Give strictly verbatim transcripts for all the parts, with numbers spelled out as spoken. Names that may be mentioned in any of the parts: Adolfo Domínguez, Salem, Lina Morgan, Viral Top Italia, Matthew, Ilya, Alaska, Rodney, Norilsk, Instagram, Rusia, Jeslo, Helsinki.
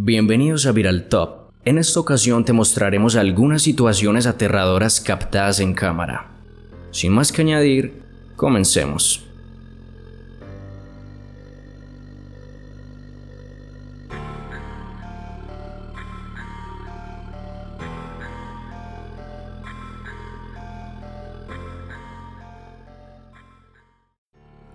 Bienvenidos a Viral Top. En esta ocasión te mostraremos algunas situaciones aterradoras captadas en cámara. Sin más que añadir, comencemos.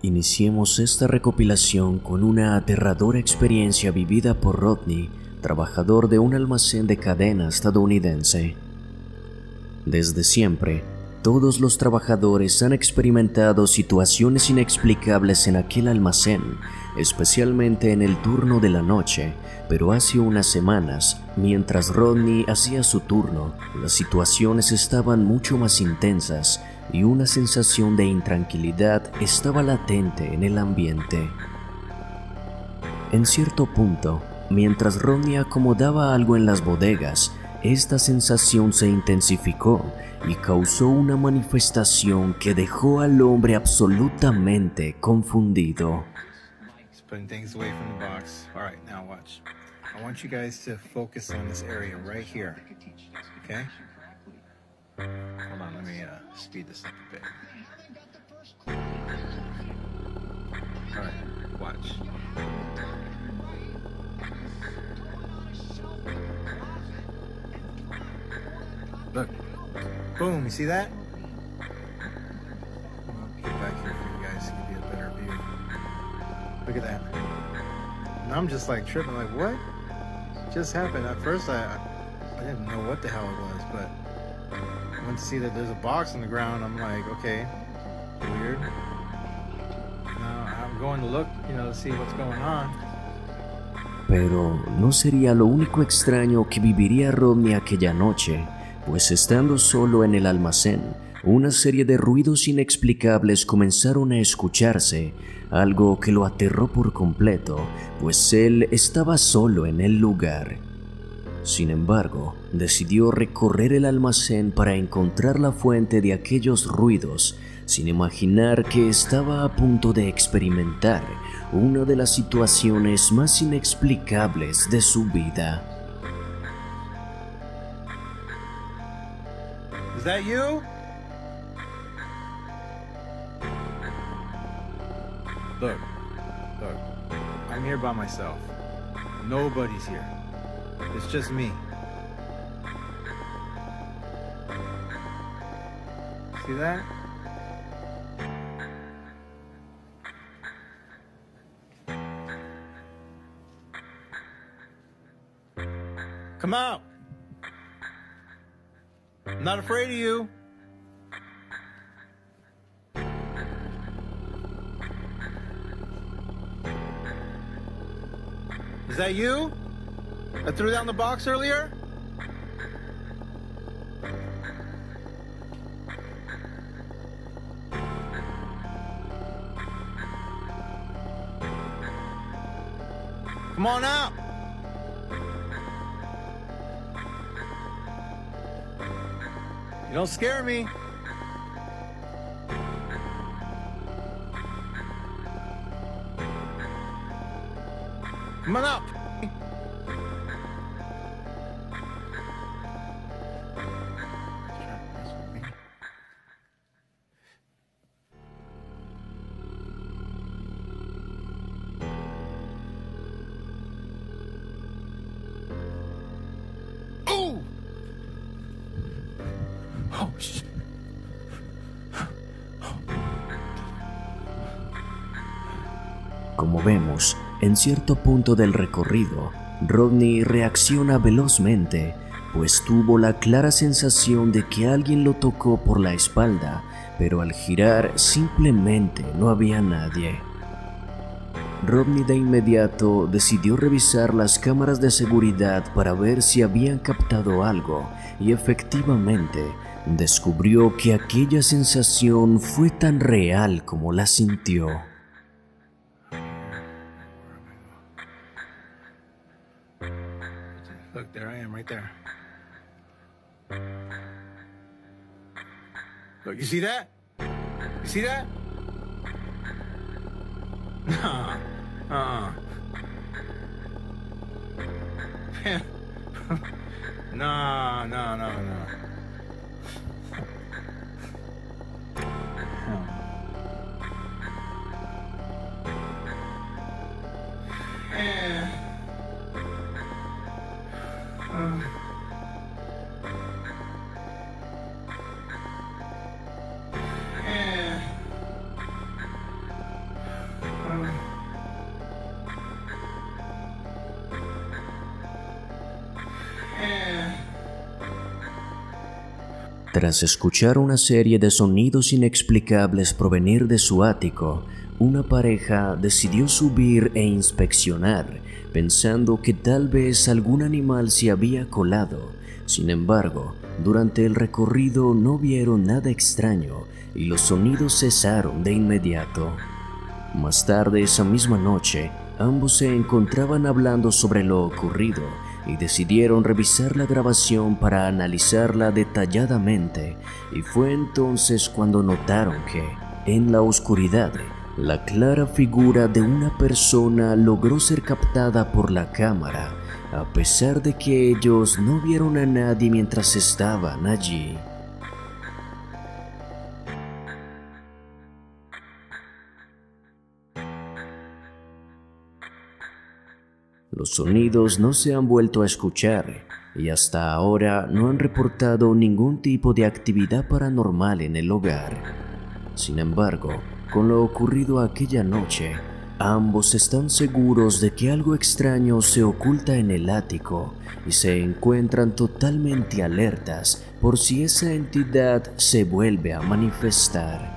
Iniciemos esta recopilación con una aterradora experiencia vivida por Rodney, trabajador de un almacén de cadena estadounidense. Desde siempre, todos los trabajadores han experimentado situaciones inexplicables en aquel almacén, especialmente en el turno de la noche, pero hace unas semanas, mientras Rodney hacía su turno, las situaciones estaban mucho más intensas y una sensación de intranquilidad estaba latente en el ambiente. En cierto punto, mientras Rodney acomodaba algo en las bodegas, esta sensación se intensificó y causó una manifestación que dejó al hombre absolutamente confundido. Look. Boom, you see that? I'll get back here for you guys to give you a better view. Look at that. And I'm just like tripping, like, what just happened? At first, I, I didn't know what the hell it was, but once you see that there's a box on the ground, I'm like, okay, weird. Now I'm going to look, you know, to see what's going on. Pero no sería lo único extraño que viviría Rodney aquella noche. Pues estando solo en el almacén, una serie de ruidos inexplicables comenzaron a escucharse, algo que lo aterró por completo, pues él estaba solo en el lugar. Sin embargo, decidió recorrer el almacén para encontrar la fuente de aquellos ruidos, sin imaginar que estaba a punto de experimentar una de las situaciones más inexplicables de su vida. Is that you? Look, look, I'm here by myself. Nobody's here. It's just me. See that? Come out! I'm not afraid of you. Is that you? I threw down the box earlier. Come on out. Don't scare me. Come on up. Oh, shit. Como vemos, en cierto punto del recorrido, Rodney reacciona velozmente, pues tuvo la clara sensación de que alguien lo tocó por la espalda, pero al girar simplemente no había nadie. Rodney de inmediato decidió revisar las cámaras de seguridad para ver si habían captado algo, y efectivamente, descubrió que aquella sensación fue tan real como la sintió. Look, there I am, right there. Look, you see that? You see that? No, uh-uh. No, no, no, no. Tras escuchar una serie de sonidos inexplicables provenir de su ático, una pareja decidió subir e inspeccionar, pensando que tal vez algún animal se había colado. Sin embargo, durante el recorrido no vieron nada extraño y los sonidos cesaron de inmediato. Más tarde esa misma noche, ambos se encontraban hablando sobre lo ocurrido y decidieron revisar la grabación para analizarla detalladamente, y fue entonces cuando notaron que, en la oscuridad, la clara figura de una persona logró ser captada por la cámara, a pesar de que ellos no vieron a nadie mientras estaban allí. Los sonidos no se han vuelto a escuchar y hasta ahora no han reportado ningún tipo de actividad paranormal en el hogar. Sin embargo, con lo ocurrido aquella noche, ambos están seguros de que algo extraño se oculta en el ático y se encuentran totalmente alertas por si esa entidad se vuelve a manifestar.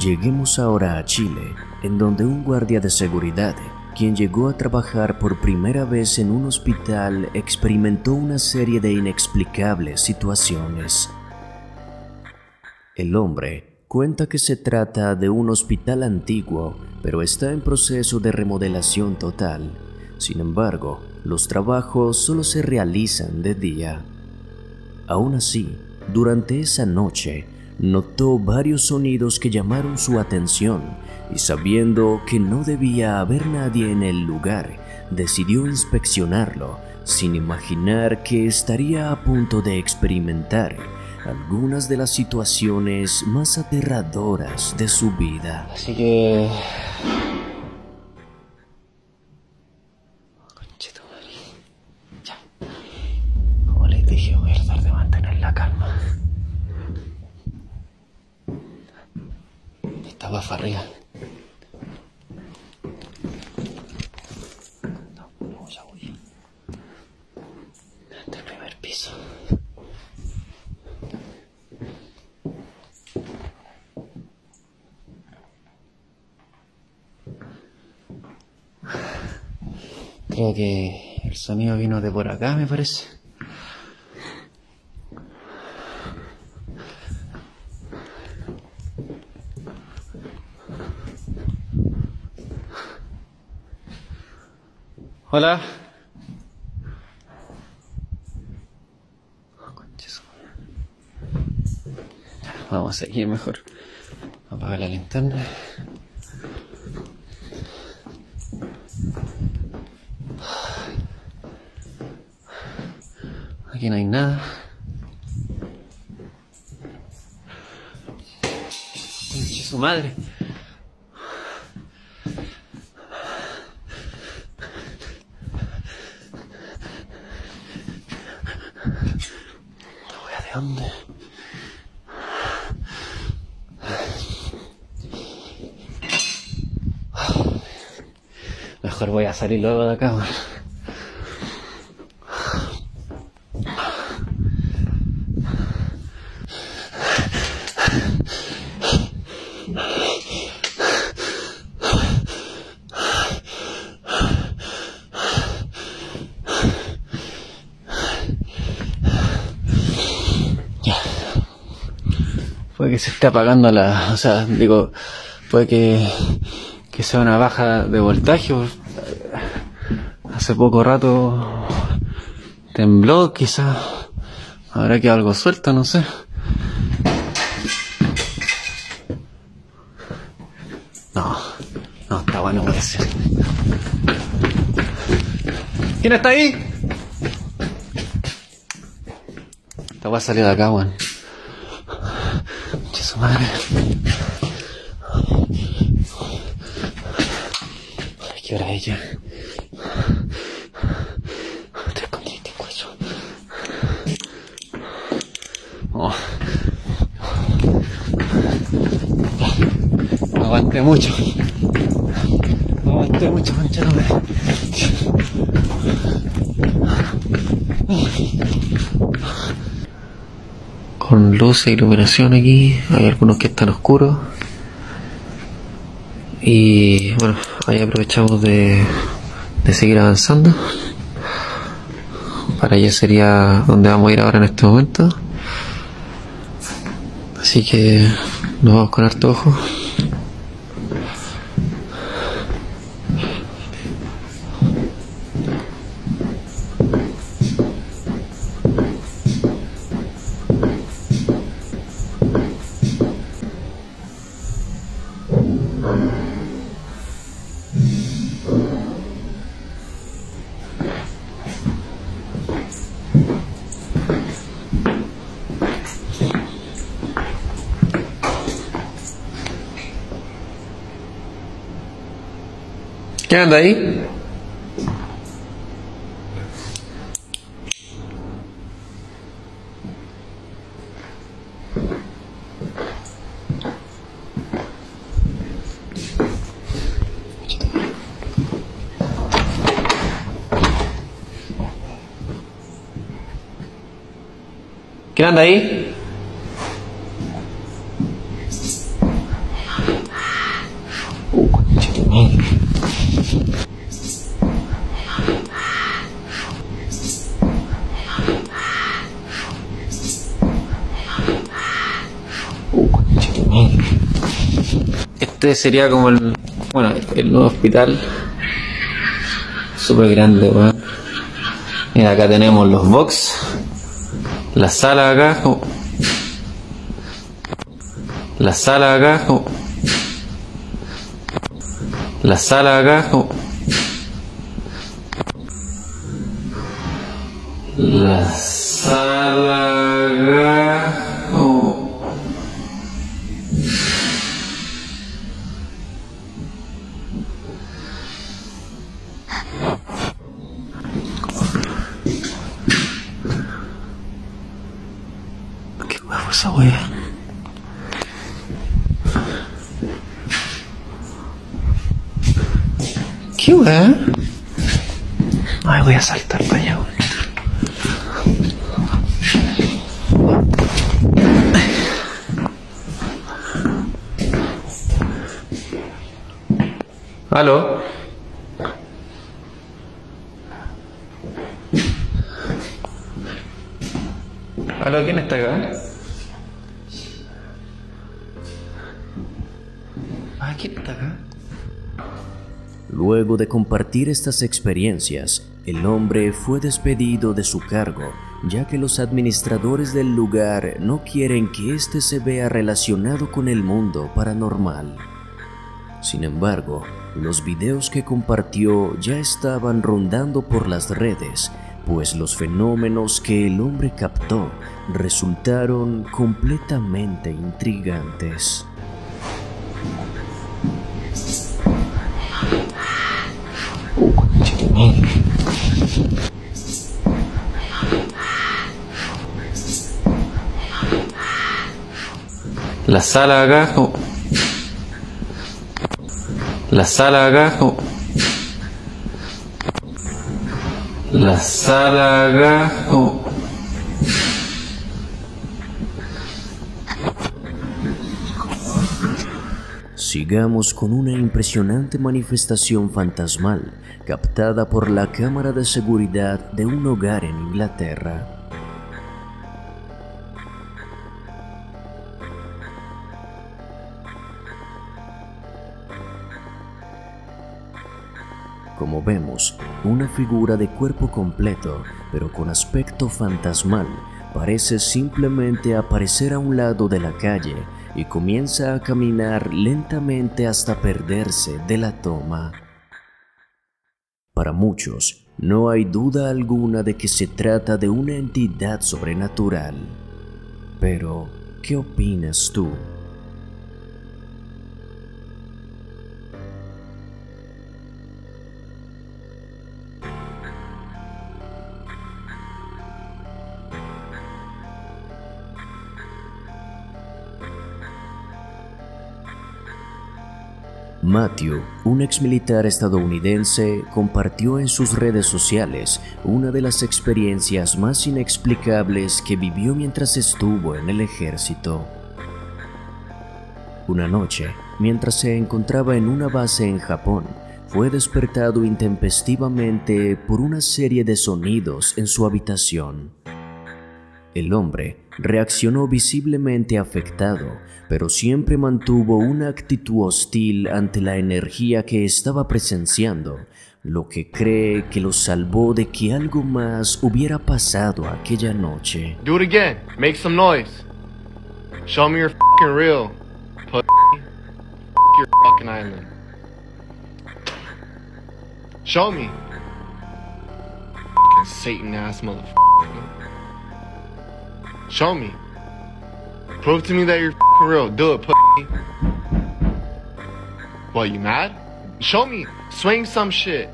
Lleguemos ahora a Chile, en donde un guardia de seguridad, quien llegó a trabajar por primera vez en un hospital, experimentó una serie de inexplicables situaciones. El hombre cuenta que se trata de un hospital antiguo, pero está en proceso de remodelación total. Sin embargo, los trabajos solo se realizan de día. Aún así, durante esa noche, notó varios sonidos que llamaron su atención y, sabiendo que no debía haber nadie en el lugar, decidió inspeccionarlo sin imaginar que estaría a punto de experimentar algunas de las situaciones más aterradoras de su vida. Así que... va para arriba. No, no, ya voy. Hasta el primer piso. Creo que el sonido vino de por acá, me parece. Hola. Vamos a seguir mejor. Apaga la linterna. Aquí no hay nada. ¡Conche su madre! Mejor voy a salir luego de acá. Puede que se esté apagando la... O sea, digo, puede que, que sea una baja de voltaje. Hace poco rato Tembló, quizás habrá quedado algo suelta, no sé. No, no, está bueno, voy a hacer. ¿Quién está ahí? Esta voy a salir de acá, weón. Mucha su madre. ¿Qué hora es ya? Oh. No aguanté mucho, no aguanté mucho, manchado. Con luces e iluminación aquí, hay algunos que están oscuros. Y bueno, ahí aprovechamos de, de seguir avanzando. Para allá sería donde vamos a ir ahora en este momento. Así que nos vamos con harto ojo. ¿Qué anda ahí? ¿Qué anda ahí? Este sería como el, bueno, el nuevo hospital. Súper grande, weón. Mira, acá tenemos los box. La sala acá. Como... La sala acá. Como... La sala acá. Como... La sala acá. Esa wea. ¿Qué wea? Ay, voy a saltar para allá. ¿Aló? ¿Aló? ¿Quién está acá? Luego de compartir estas experiencias, el hombre fue despedido de su cargo, ya que los administradores del lugar no quieren que éste se vea relacionado con el mundo paranormal. Sin embargo, los videos que compartió ya estaban rondando por las redes, pues los fenómenos que el hombre captó resultaron completamente intrigantes. La sala acá, como... La sala acá, como... La sala acá, como... Sigamos con una impresionante manifestación fantasmal captada por la cámara de seguridad de un hogar en Inglaterra. como vemos, una figura de cuerpo completo, pero con aspecto fantasmal, parece simplemente aparecer a un lado de la calle y comienza a caminar lentamente hasta perderse de la toma. Para muchos, no hay duda alguna de que se trata de una entidad sobrenatural. Pero, ¿qué opinas tú? Matthew, un exmilitar estadounidense, compartió en sus redes sociales una de las experiencias más inexplicables que vivió mientras estuvo en el ejército. Una noche, mientras se encontraba en una base en Japón, fue despertado intempestivamente por una serie de sonidos en su habitación. El hombre reaccionó visiblemente afectado, pero siempre mantuvo una actitud hostil ante la energía que estaba presenciando, lo que cree que lo salvó de que algo más hubiera pasado aquella noche. Do it again. Make some noise. Show me your fucking real. Put your fucking island. Show me. Fucking Satan ass motherfucker. Show me. Prove to me that you're f***ing real. Do it, pussy. What, you mad? Show me. Swing some shit.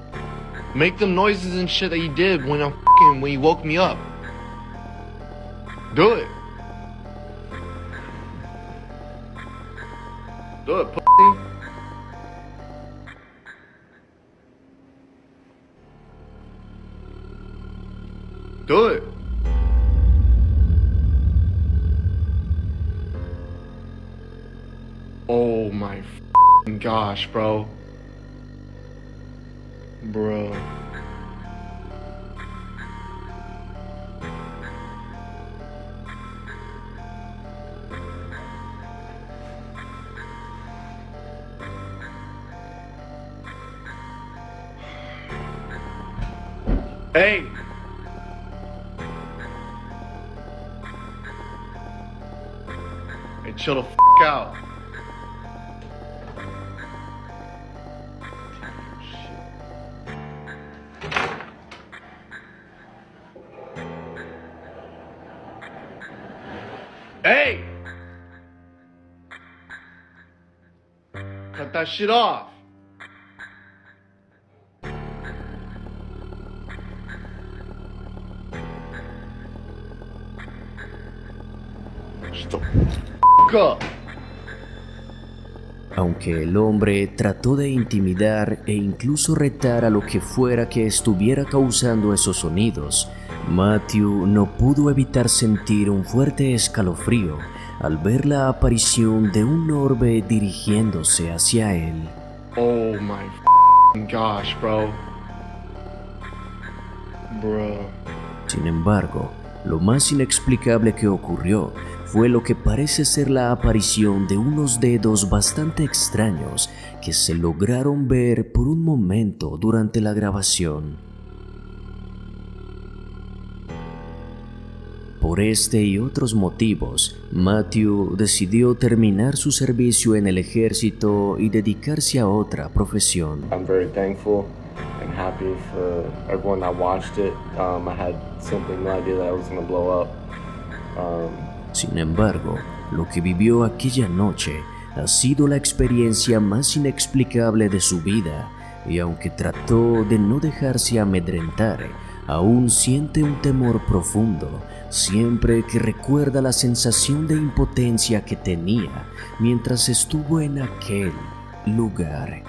Make them noises and shit that you did when I'm f***ing, when you woke me up. Do it. Do it, pussy. Do it. Oh my f***ing gosh, bro. Bro. Hey! Hey, chill the f*** out. Hey! Cut that shit off! Shut the f*** up! Aunque el hombre trató de intimidar e incluso retar a lo que fuera que estuviera causando esos sonidos, Matthew no pudo evitar sentir un fuerte escalofrío al ver la aparición de un orbe dirigiéndose hacia él. Oh my f***ing gosh, bro. Bro. Sin embargo, lo más inexplicable que ocurrió fue lo que parece ser la aparición de unos dedos bastante extraños que se lograron ver por un momento durante la grabación. Por este y otros motivos, Matthew decidió terminar su servicio en el ejército y dedicarse a otra profesión. I'm very thankful. I'm happy for everyone that watched it. Um, I had simply no idea that I was going to blow up. Um, Sin embargo, lo que vivió aquella noche ha sido la experiencia más inexplicable de su vida, y aunque trató de no dejarse amedrentar, aún siente un temor profundo siempre que recuerda la sensación de impotencia que tenía mientras estuvo en aquel lugar.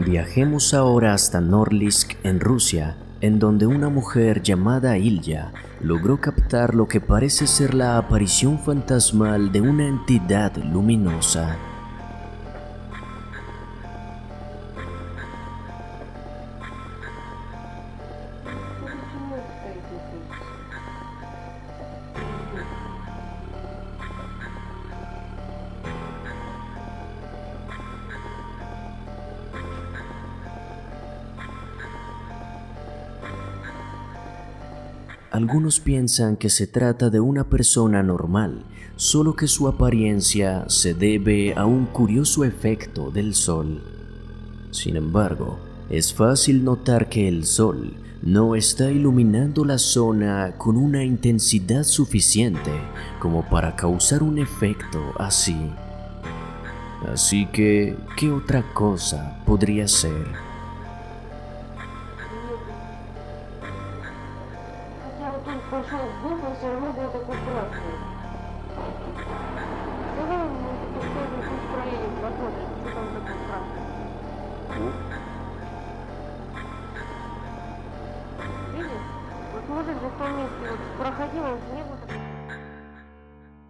Viajemos ahora hasta Norilsk, en Rusia, en donde una mujer llamada Ilya logró captar lo que parece ser la aparición fantasmal de una entidad luminosa. Algunos piensan que se trata de una persona normal, solo que su apariencia se debe a un curioso efecto del sol. Sin embargo, es fácil notar que el sol no está iluminando la zona con una intensidad suficiente como para causar un efecto así. Así que, ¿qué otra cosa podría ser?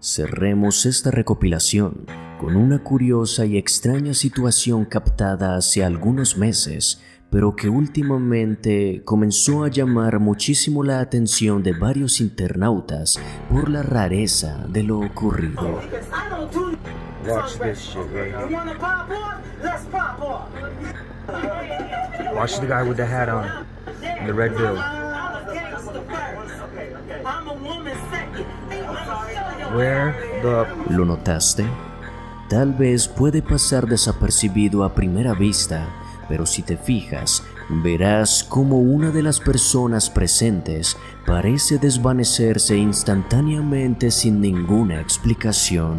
Cerremos esta recopilación con una curiosa y extraña situación captada hace algunos meses, pero que últimamente comenzó a llamar muchísimo la atención de varios internautas por la rareza de lo ocurrido. Watch this shit, right? You wanna pop off? Let's pop off. Watch the guy with the hat on, the red bill. Where the... ¿Lo notaste? Tal vez puede pasar desapercibido a primera vista, pero si te fijas, verás cómo una de las personas presentes parece desvanecerse instantáneamente sin ninguna explicación.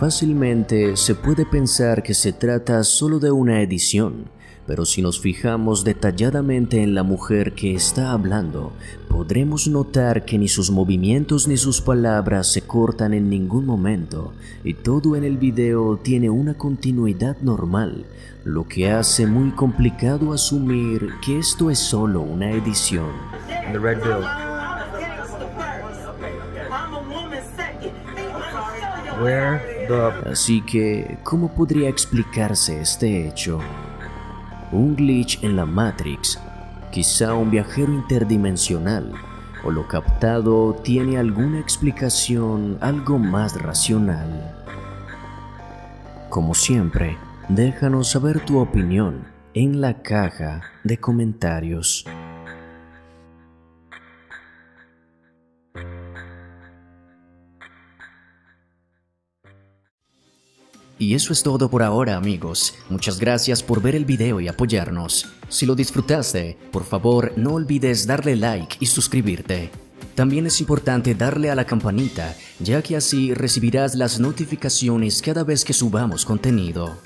Fácilmente se puede pensar que se trata solo de una edición, pero si nos fijamos detalladamente en la mujer que está hablando, podremos notar que ni sus movimientos ni sus palabras se cortan en ningún momento, y todo en el video tiene una continuidad normal, lo que hace muy complicado asumir que esto es solo una edición. The Red Bill. Where? Así que, ¿cómo podría explicarse este hecho? ¿Un glitch en la Matrix? ¿Quizá un viajero interdimensional? ¿O lo captado tiene alguna explicación algo más racional? Como siempre, déjanos saber tu opinión en la caja de comentarios. Y eso es todo por ahora, amigos. Muchas gracias por ver el video y apoyarnos. Si lo disfrutaste, por favor no olvides darle like y suscribirte. También es importante darle a la campanita, ya que así recibirás las notificaciones cada vez que subamos contenido.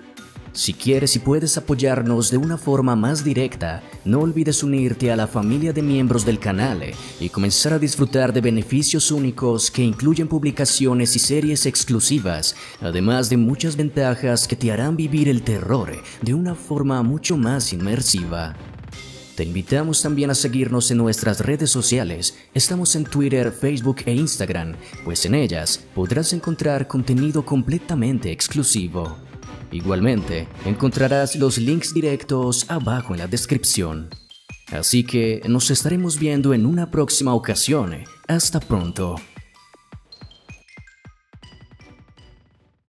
Si quieres y puedes apoyarnos de una forma más directa, no olvides unirte a la familia de miembros del canal y comenzar a disfrutar de beneficios únicos que incluyen publicaciones y series exclusivas, además de muchas ventajas que te harán vivir el terror de una forma mucho más inmersiva. Te invitamos también a seguirnos en nuestras redes sociales. Estamos en Twitter, Facebook e Instagram, pues en ellas podrás encontrar contenido completamente exclusivo. Igualmente, encontrarás los links directos abajo en la descripción. Así que nos estaremos viendo en una próxima ocasión. Hasta pronto.